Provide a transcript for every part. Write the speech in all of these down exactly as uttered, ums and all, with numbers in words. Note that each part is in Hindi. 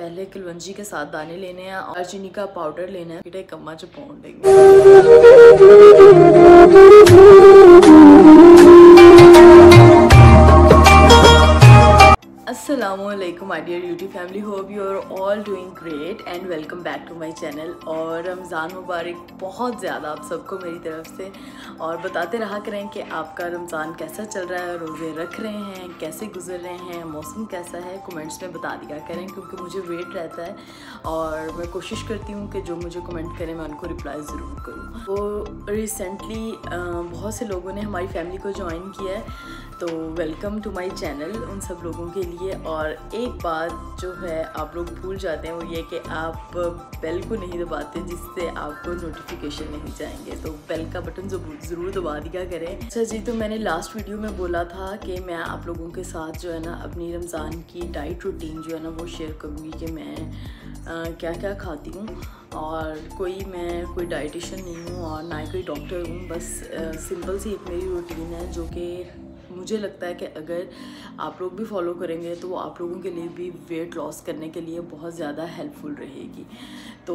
पहले किलवंजी के साथ दाने लेने हैं और चीनी का पाउडर लेना है। बेटा एक चम्मच भून लेंगे। अस्सलामुअलैकुम my dear YouTube family, hope you are all doing great and welcome back to my channel. और रमज़ान मुबारक बहुत ज़्यादा आप सबको मेरी तरफ से। और बताते रहा करें कि आपका रमज़ान कैसा चल रहा है, रोज़े रख रहे हैं, कैसे गुजर रहे हैं, मौसम कैसा है, कमेंट्स में बता दिया करें, क्योंकि मुझे वेट रहता है और मैं कोशिश करती हूँ कि जो मुझे कमेंट करें मैं उनको रिप्लाई ज़रूर करूँ। तो रिसेंटली बहुत से लोगों ने हमारी फैमिली को ज्वाइन किया है, तो वेलकम टू माय चैनल उन सब लोगों के लिए। और एक बात जो है आप लोग भूल जाते हैं वो ये कि आप बेल को नहीं दबाते, जिससे आपको नोटिफिकेशन नहीं जाएंगे, तो बेल का बटन ज़रूर दबा दिया करें। अच्छा जी, तो मैंने लास्ट वीडियो में बोला था कि मैं आप लोगों के साथ जो है ना अपनी रमज़ान की डाइट रूटीन जो है ना वो शेयर करूँगी कि मैं आ, क्या क्या खाती हूँ। और कोई मैं कोई डाइटिशियन नहीं हूँ और ना ही कोई डॉक्टर हूँ, बस आ, सिंपल सी एक मेरी रूटीन है जो कि मुझे लगता है कि अगर आप लोग भी फॉलो करेंगे तो वो आप लोगों के लिए भी वेट लॉस करने के लिए बहुत ज़्यादा हेल्पफुल रहेगी। तो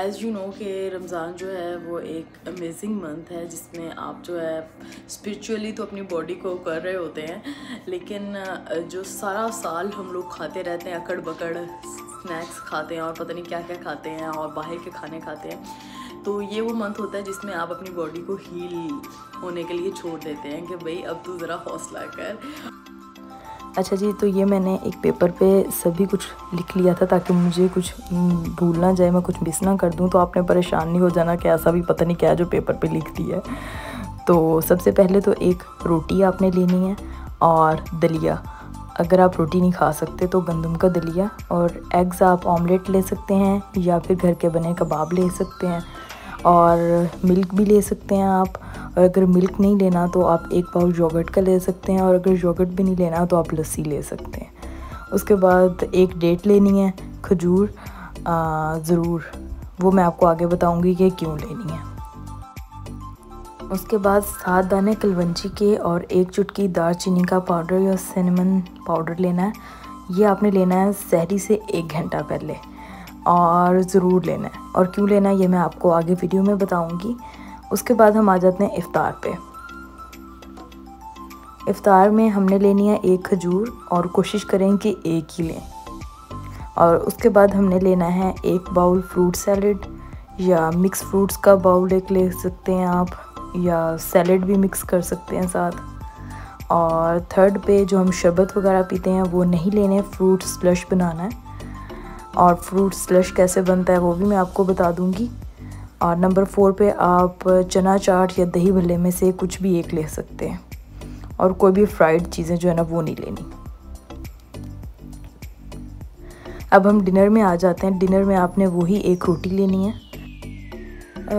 एज़ यू नो कि रमज़ान जो है वो एक अमेजिंग मंथ है जिसमें आप जो है स्पिरिचुअली तो अपनी बॉडी को कर रहे होते हैं, लेकिन जो सारा साल हम लोग खाते रहते हैं, अकड़ बकड़ स्नैक्स खाते हैं और पता नहीं क्या क्या खाते हैं और बाहर के खाने खाते हैं, तो ये वो मंथ होता है जिसमें आप अपनी बॉडी को हील होने के लिए छोड़ देते हैं कि भाई अब तो ज़रा हौसला कर। अच्छा जी, तो ये मैंने एक पेपर पे सभी कुछ लिख लिया था ताकि मुझे कुछ भूल ना जाए, मैं कुछ मिस ना कर दूं, तो आपने परेशान नहीं हो जाना कि ऐसा भी पता नहीं क्या जो पेपर पे लिख दिया है। तो सबसे पहले तो एक रोटी आपने लेनी है और दलिया, अगर आप रोटी नहीं खा सकते तो गंदम का दलिया, और एग्स आप ऑमलेट ले सकते हैं या फिर घर के बने कबाब ले सकते हैं, और मिल्क भी ले सकते हैं आप। और अगर मिल्क नहीं लेना तो आप एक पाउच योगर्ट का ले सकते हैं, और अगर योगर्ट भी नहीं लेना तो आप लस्सी ले सकते हैं। उसके बाद एक डेट लेनी है, खजूर ज़रूर, वो मैं आपको आगे बताऊंगी कि क्यों लेनी है। उसके बाद सात दाने कलवंजी के और एक चुटकी दालचीनी का पाउडर या सिनेमन पाउडर लेना है। ये आपने लेना है सहरी से एक घंटा पहले और ज़रूर लेना है, और क्यों लेना है ये मैं आपको आगे वीडियो में बताऊंगी। उसके बाद हम आ जाते हैं इफ़्तार पे। इफ़्तार में हमने लेनी है एक खजूर और कोशिश करें कि एक ही लें, और उसके बाद हमने लेना है एक बाउल फ्रूट सैलड या मिक्स फ्रूट्स का बाउल एक ले सकते हैं आप, या सैलड भी मिक्स कर सकते हैं साथ। और थर्ड पे जो हम शरबत वगैरह पीते हैं वो नहीं लेने, फ्रूट स्लश बनाना है, और फ्रूट स्लश कैसे बनता है वो भी मैं आपको बता दूंगी। और नंबर फोर पे आप चना चाट या दही भल्ले में से कुछ भी एक ले सकते हैं, और कोई भी फ्राइड चीज़ें जो है ना वो नहीं लेनी। अब हम डिनर में आ जाते हैं। डिनर में आपने वही एक रोटी लेनी है,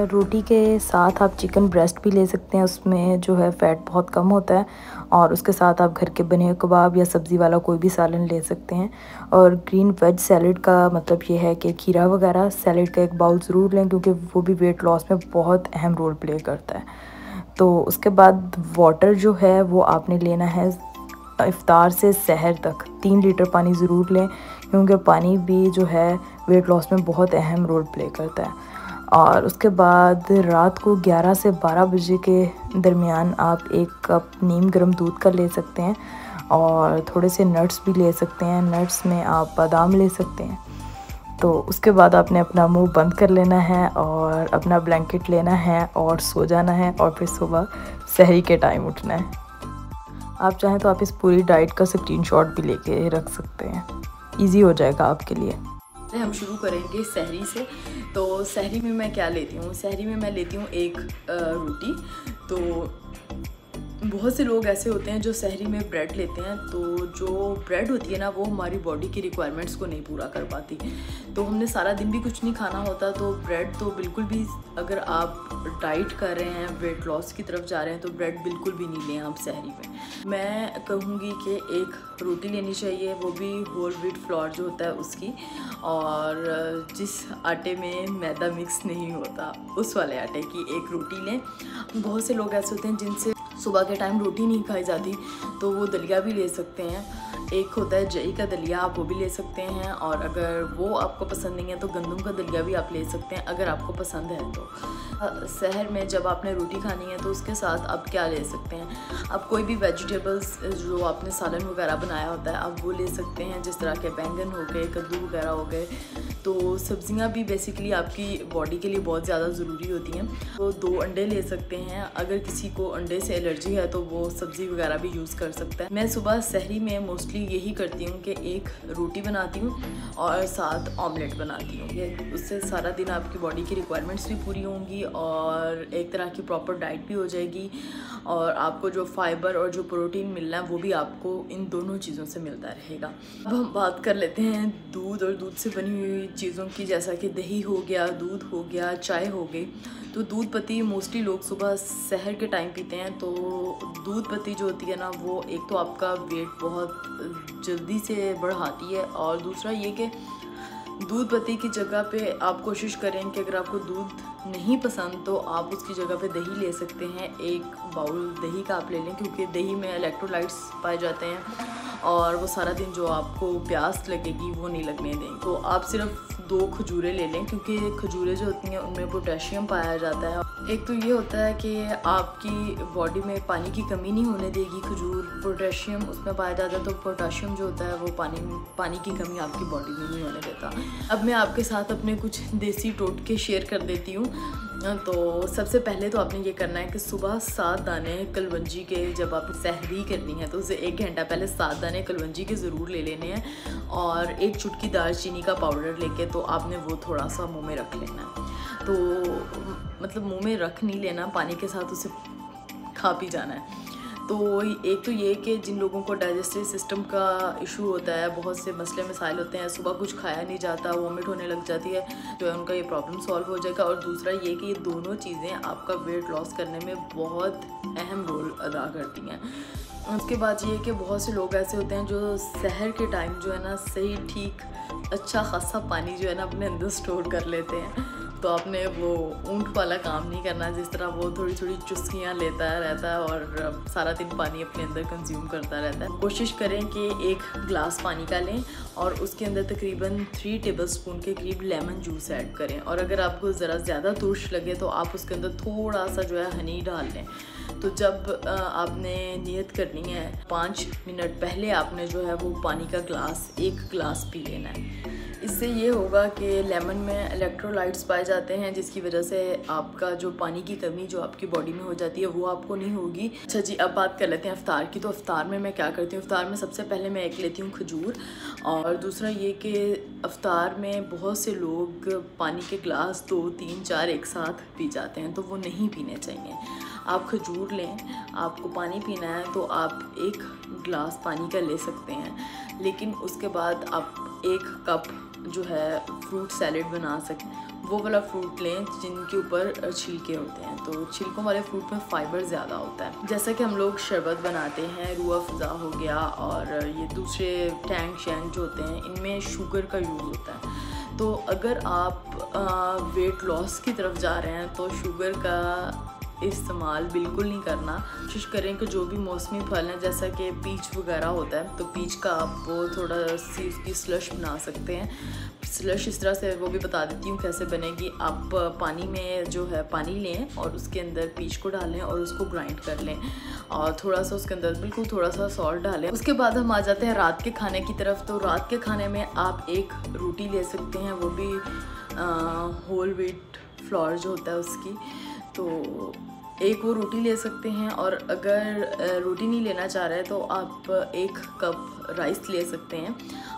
रोटी के साथ आप चिकन ब्रेस्ट भी ले सकते हैं, उसमें जो है फ़ैट बहुत कम होता है, और उसके साथ आप घर के बने कबाब या सब्ज़ी वाला कोई भी सालन ले सकते हैं। और ग्रीन वेज सैलड का मतलब ये है कि खीरा वगैरह सैलड का एक बाउल ज़रूर लें, क्योंकि वो भी वेट लॉस में बहुत अहम रोल प्ले करता है। तो उसके बाद वाटर जो है वो आपने लेना है इफ़्तार से सहर तक, तीन लीटर पानी ज़रूर लें, क्योंकि पानी भी जो है वेट लॉस में बहुत अहम रोल प्ले करता है। और उसके बाद रात को ग्यारह से बारह बजे के दरमियान आप एक कप नीम गर्म दूध का ले सकते हैं, और थोड़े से नट्स भी ले सकते हैं, नट्स में आप बादाम ले सकते हैं। तो उसके बाद आपने अपना मुंह बंद कर लेना है और अपना ब्लैंकेट लेना है और सो जाना है, और फिर सुबह सहरी के टाइम उठना है। आप चाहें तो आप इस पूरी डाइट का स्क्रीनशॉट भी लेके रख सकते हैं, ईजी हो जाएगा आपके लिए। हम शुरू करेंगे सहरी से। तो सहरी में मैं क्या लेती हूँ, सहरी में मैं लेती हूँ एक रोटी। तो बहुत से लोग ऐसे होते हैं जो सहरी में ब्रेड लेते हैं, तो जो ब्रेड होती है ना वो हमारी बॉडी की रिक्वायरमेंट्स को नहीं पूरा कर पाती, तो हमने सारा दिन भी कुछ नहीं खाना होता, तो ब्रेड तो बिल्कुल भी, अगर आप डाइट कर रहे हैं वेट लॉस की तरफ जा रहे हैं तो ब्रेड बिल्कुल भी नहीं लें आप सहरी में। मैं कहूँगी कि एक रोटी लेनी चाहिए, वो भी होल व्हीट फ्लोर जो होता है उसकी, और जिस आटे में मैदा मिक्स नहीं होता उस वाले आटे की एक रोटी लें। बहुत से लोग ऐसे होते हैं जिनसे सुबह के टाइम रोटी नहीं खाई जाती, तो वो दलिया भी ले सकते हैं, एक होता है जई का दलिया, आप वो भी ले सकते हैं, और अगर वो आपको पसंद नहीं है तो गंदम का दलिया भी आप ले सकते हैं अगर आपको पसंद है तो। शहर में जब आपने रोटी खानी है तो उसके साथ आप क्या ले सकते हैं, आप कोई भी वेजिटेबल्स जो आपने सालन वगैरह बनाया होता है आप वो ले सकते हैं, जिस तरह के बैंगन हो गए, कद्दू वगैरह हो गए। तो सब्जियां भी बेसिकली आपकी बॉडी के लिए बहुत ज़्यादा ज़रूरी होती हैं। तो दो अंडे ले सकते हैं, अगर किसी को अंडे से एलर्जी है तो वो सब्ज़ी वगैरह भी यूज़ कर सकता है। मैं सुबह सहरी में मोस्टली यही करती हूँ कि एक रोटी बनाती हूँ और साथ ऑमलेट बनाती हूँ, ये उससे सारा दिन आपकी बॉडी की रिक्वायरमेंट्स भी पूरी होंगी और एक तरह की प्रॉपर डाइट भी हो जाएगी, और आपको जो फाइबर और जो प्रोटीन मिलना है वो भी आपको इन दोनों चीज़ों से मिलता रहेगा। अब हम बात कर लेते हैं दूध और दूध से बनी हुई चीज़ों की, जैसा कि दही हो गया, दूध हो गया, चाय हो गई। तो दूध पत्ती मोस्टली लोग सुबह सहर के टाइम पीते हैं। तो दूध पत्ती जो होती है ना, वो एक तो आपका वेट बहुत जल्दी से बढ़ाती है, और दूसरा ये कि दूध पत्ती की जगह पे आप कोशिश करें कि अगर आपको दूध नहीं पसंद तो आप उसकी जगह पे दही ले सकते हैं। एक बाउल दही का आप ले लें, क्योंकि दही में इलेक्ट्रोलाइट्स पाए जाते हैं और वो सारा दिन जो आपको प्यास लगेगी वो नहीं लगने देंगे। तो आप सिर्फ दो खजूरें ले लें, क्योंकि खजूरें जो होती हैं उनमें पोटेशियम पाया जाता है। एक तो ये होता है कि आपकी बॉडी में पानी की कमी नहीं होने देगी, खजूर पोटेशियम उसमें पाया जाता है, तो पोटेशियम जो होता है वो पानी पानी की कमी आपकी बॉडी में नहीं होने देता। अब मैं आपके साथ अपने कुछ देसी टोटके शेयर कर देती हूँ। तो सबसे पहले तो आपने ये करना है कि सुबह सात दाने कलवंजी के, जब आप सहरी करनी है तो उसे एक घंटा पहले सात दाने कलवंजी के ज़रूर ले लेने हैं, और एक चुटकी दालचीनी का पाउडर लेके तो आपने वो थोड़ा सा मुंह में रख लेना है। तो मतलब मुंह में रख नहीं लेना, पानी के साथ उसे खा पी जाना है। तो एक तो ये कि जिन लोगों को डाइजेस्टिव सिस्टम का इशू होता है, बहुत से मसले मसाइल होते हैं, सुबह कुछ खाया नहीं जाता, वोमिट होने लग जाती है, तो उनका ये प्रॉब्लम सॉल्व हो जाएगा। और दूसरा ये कि ये दोनों चीज़ें आपका वेट लॉस करने में बहुत अहम रोल अदा करती हैं। उसके बाद ये कि बहुत से लोग ऐसे होते हैं जो सहर के टाइम जो है ना सही ठीक अच्छा खासा पानी जो है ना अपने अंदर स्टोर कर लेते हैं। तो आपने वो ऊँट वाला काम नहीं करना, जिस तरह वो थोड़ी थोड़ी चुस्कियाँ लेता रहता है और सारा दिन पानी अपने अंदर कंज्यूम करता रहता है। कोशिश करें कि एक गिलास पानी का लें और उसके अंदर तकरीबन थ्री टेबलस्पून के करीब लेमन जूस ऐड करें, और अगर आपको ज़रा ज़्यादा तुर्श लगे तो आप उसके अंदर थोड़ा सा जो है हनी डाल लें। तो जब आपने नियत करनी है पाँच मिनट पहले आपने जो है वो पानी का गिलास एक गिलास पी लेना है। इससे ये होगा कि लेमन में इलेक्ट्रोलाइट्स पाए जाते हैं, जिसकी वजह से आपका जो पानी की कमी जो आपकी बॉडी में हो जाती है वो आपको नहीं होगी। अच्छा जी, अब बात कर लेते हैं इफ्तार की। तो इफ्तार में मैं क्या करती हूँ, इफ्तार में सबसे पहले मैं एक लेती हूँ खजूर, और दूसरा ये कि इफ्तार में बहुत से लोग पानी के गिलास दो तीन चार एक साथ पी जाते हैं, तो वो नहीं पीने चाहिए। आप खजूर लें, आपको पानी पीना है तो आप एक गिलास पानी का ले सकते हैं, लेकिन उसके बाद आप एक कप जो है फ्रूट सैलेड बना सकते, वो वाला फ्रूट लें जिनके ऊपर छिलके होते हैं। तो छिलकों वाले फ्रूट में फ़ाइबर ज़्यादा होता है, जैसा कि हम लोग शरबत बनाते हैं, रूह अफ़ज़ा हो गया, और ये दूसरे टैंग शैंग जो होते हैं इनमें शुगर का यूज़ होता है। तो अगर आप आ, वेट लॉस की तरफ जा रहे हैं तो शुगर का इस्तेमाल बिल्कुल नहीं करना। कोशिश करें कि जो भी मौसमी फल हैं, जैसा कि पीच वगैरह होता है, तो पीच का आप वो थोड़ा सी उसकी स्लश बना सकते हैं। स्लश इस तरह से, वो भी बता देती हूँ कैसे बनेगी। आप पानी में जो है पानी लें और उसके अंदर पीच को डालें और उसको ग्राइंड कर लें, और थोड़ा सा उसके अंदर बिल्कुल थोड़ा सा सॉल्ट डालें। उसके बाद हम आ जाते हैं रात के खाने की तरफ। तो रात के खाने में आप एक रोटी ले सकते हैं, वो भी होल व्हीट फ्लोर जो होता है उसकी, तो एक वो रोटी ले सकते हैं। और अगर रोटी नहीं लेना चाह रहे तो आप एक कप राइस ले सकते हैं,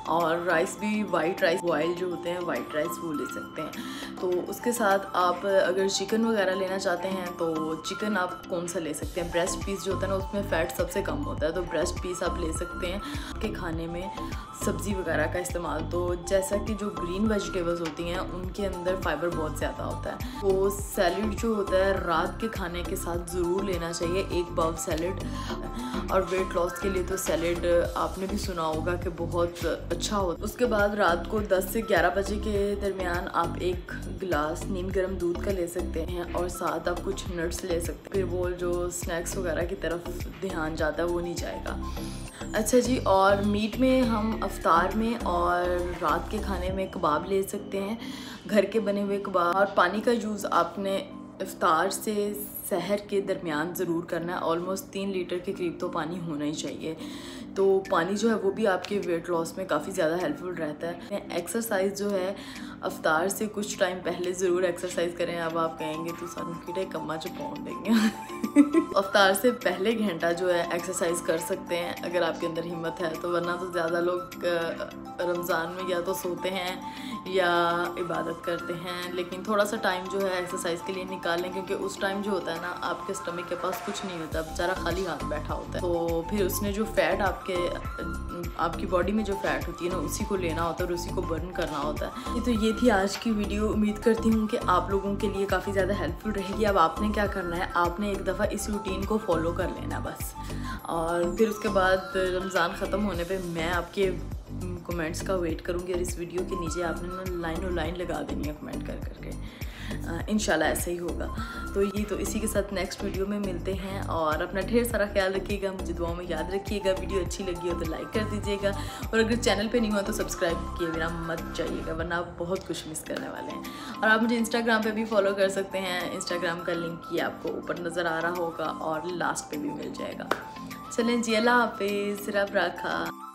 और राइस भी वाइट राइस बॉयल जो होते हैं वाइट राइस वो ले सकते हैं। तो उसके साथ आप अगर चिकन वगैरह लेना चाहते हैं तो चिकन आप कौन सा ले सकते हैं, ब्रेस्ट पीस जो होता है ना उसमें फ़ैट सबसे कम होता है, तो ब्रेस्ट पीस आप ले सकते हैं। आपके खाने में सब्ज़ी वगैरह का इस्तेमाल, तो जैसा कि जो ग्रीन वेजिटेबल्स होती हैं उनके अंदर फाइबर बहुत ज़्यादा होता है। तो सैलड जो होता है रात के खाने के साथ ज़रूर लेना चाहिए, एक बाउल सैलड। और वेट लॉस के लिए तो सैलड आपने भी सुना होगा कि बहुत अच्छा होता है। उसके बाद रात को दस से ग्यारह बजे के दरमियान आप एक गिलास नीम गर्म दूध का ले सकते हैं और साथ आप कुछ नट्स ले सकते हैं, फिर वो जो स्नैक्स वगैरह की तरफ ध्यान जाता है वो नहीं जाएगा। अच्छा जी, और मीट में हम अफ्तार में और रात के खाने में कबाब ले सकते हैं, घर के बने हुए कबाब। और पानी का यूज़ आपने इफ्तार से सहर के दरमियान ज़रूर करना है। ऑलमोस्ट तीन लीटर के करीब तो पानी होना ही चाहिए। तो पानी जो है वो भी आपके वेट लॉस में काफ़ी ज़्यादा हेल्पफुल रहता है। एक्सरसाइज जो है अफ्तार से कुछ टाइम पहले ज़रूर एक्सरसाइज करें। अब आप कहेंगे तो सानू कीड़े कम्मा च पाउंड देंगे अफ्तार से पहले घंटा जो है एक्सरसाइज कर सकते हैं अगर आपके अंदर हिम्मत है तो, वरना तो ज़्यादा लोग रमज़ान में या तो सोते हैं या इबादत करते हैं। लेकिन थोड़ा सा टाइम जो है एक्सरसाइज के लिए निकालें, क्योंकि उस टाइम जो होता है ना आपके स्टमक के पास कुछ नहीं होता, बेचारा खाली हाथ बैठा होता है। तो फिर उसने जो फैट आपके आपकी बॉडी में जो फैट होती है ना उसी को लेना होता है और उसी को बर्न करना होता है। ये तो ये थी आज की वीडियो। उम्मीद करती हूँ कि आप लोगों के लिए काफ़ी ज़्यादा हेल्पफुल रहेगी। अब आपने क्या करना है, आपने एक दफ़ा इस रूटीन को फॉलो कर लेना बस, और फिर उसके बाद रमज़ान ख़त्म होने पर मैं आपके कमेंट्स का वेट करूँगी। और इस वीडियो के नीचे आपने ना लाइन और लाइन लगा देनी है कमेंट कर करके। इंशाल्लाह ऐसा ही होगा। तो ये तो इसी के साथ नेक्स्ट वीडियो में मिलते हैं, और अपना ढेर सारा ख्याल रखिएगा, मुझे दुआओं में याद रखिएगा। वीडियो अच्छी लगी हो तो लाइक कर दीजिएगा, और अगर चैनल पे नहीं हुआ तो सब्सक्राइब किए बिना मत जाइएगा, वरना आप बहुत कुछ मिस करने वाले हैं। और आप मुझे इंस्टाग्राम पर भी फॉलो कर सकते हैं, इंस्टाग्राम का लिंक ये आपको ऊपर नज़र आ रहा होगा और लास्ट पर भी मिल जाएगा। चलें जी, अल्लाह हाफिज़, रब रखा।